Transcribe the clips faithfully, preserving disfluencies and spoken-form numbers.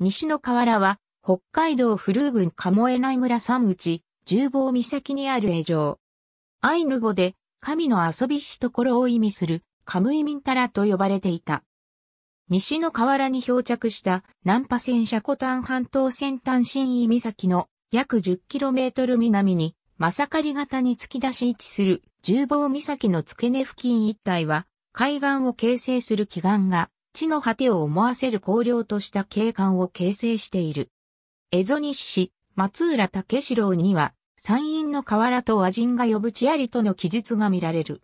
西の河原は、北海道古宇郡神恵内村山内、十坊岬にある会場。アイヌ語で、神の遊びしところを意味する、カムイミンタラと呼ばれていた。西の河原に漂着した難破船車コタン半島先端新伊岬の約 じゅっキロメートル 南に、マサカリ型に突き出し位置する十坊岬の付け根付近一帯は、海岸を形成する奇岩が、地の果てを思わせる荒涼とした景観を形成している。蝦夷日誌、松浦武四郎には、山陰の河原と和人が呼ぶ地ありとの記述が見られる。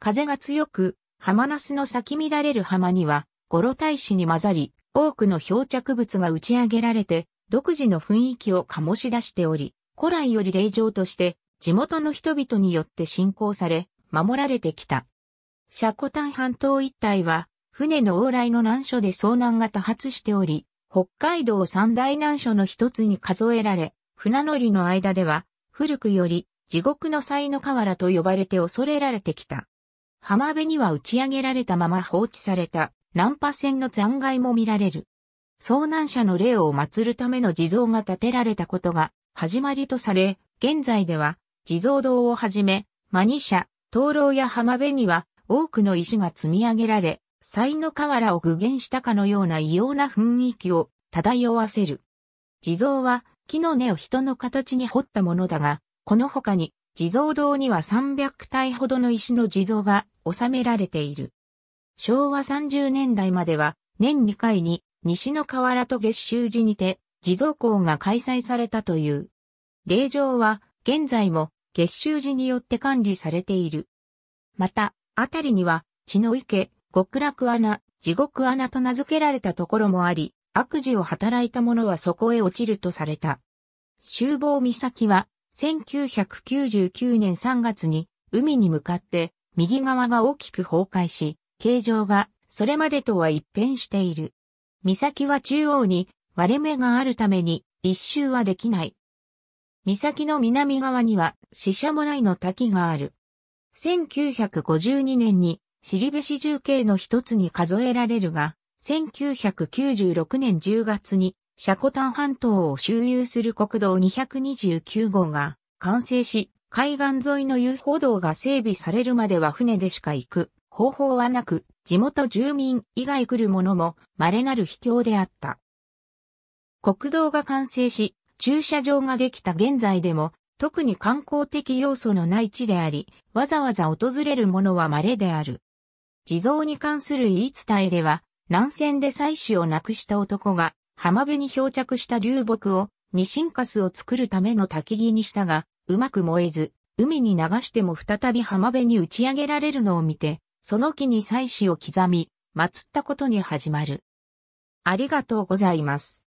風が強く、浜ナスの咲き乱れる浜には、ゴロ大石に混ざり、多くの漂着物が打ち上げられて、独自の雰囲気を醸し出しており、古来より霊場として、地元の人々によって信仰され、守られてきた。斜古丹半島一帯は、船の往来の難所で遭難が多発しており、北海道三大難所の一つに数えられ、船乗りの間では、古くより地獄の才の河原と呼ばれて恐れられてきた。浜辺には打ち上げられたまま放置された難破船の残骸も見られる。遭難者の霊を祀るための地蔵が建てられたことが始まりとされ、現在では地蔵堂をはじめ、マニ社、灯籠や浜辺には多くの石が積み上げられ、才の河原を具現したかのような異様な雰囲気を漂わせる。地蔵は木の根を人の形に彫ったものだが、この他に地蔵堂にはさんびゃくたいほどの石の地蔵が収められている。昭和さんじゅうねんだいまでは年にかいに西の河原と月州寺にて地蔵講が開催されたという。霊場は現在も月州寺によって管理されている。また、あたりには血の池、極楽穴、地獄穴と名付けられたところもあり、悪事を働いた者はそこへ落ちるとされた。十坊岬は、せんきゅうひゃくきゅうじゅうきゅうねんさんがつに、海に向かって、右側が大きく崩壊し、形状が、それまでとは一変している。岬は中央に、割れ目があるために、一周はできない。岬の南側には、シシャモナイの滝がある。せんきゅうひゃくごじゅうにねんに、後部四重景の一つに数えられるが、せんきゅうひゃくきゅうじゅうろくねんじゅうがつに、斜古丹半島を周遊する国道にひゃくにじゅうきゅうごうが完成し、海岸沿いの遊歩道が整備されるまでは船でしか行く方法はなく、地元住民以外来る者も稀なる秘境であった。国道が完成し、駐車場ができた現在でも、特に観光的要素のない地であり、わざわざ訪れる者は稀である。地蔵に関する言い伝えでは、南遷で妻子を亡くした男が、浜辺に漂着した流木を、ニシンカスを作るための焚き木にしたが、うまく燃えず、海に流しても再び浜辺に打ち上げられるのを見て、その木に妻子を刻み、祀ったことに始まる。ありがとうございます。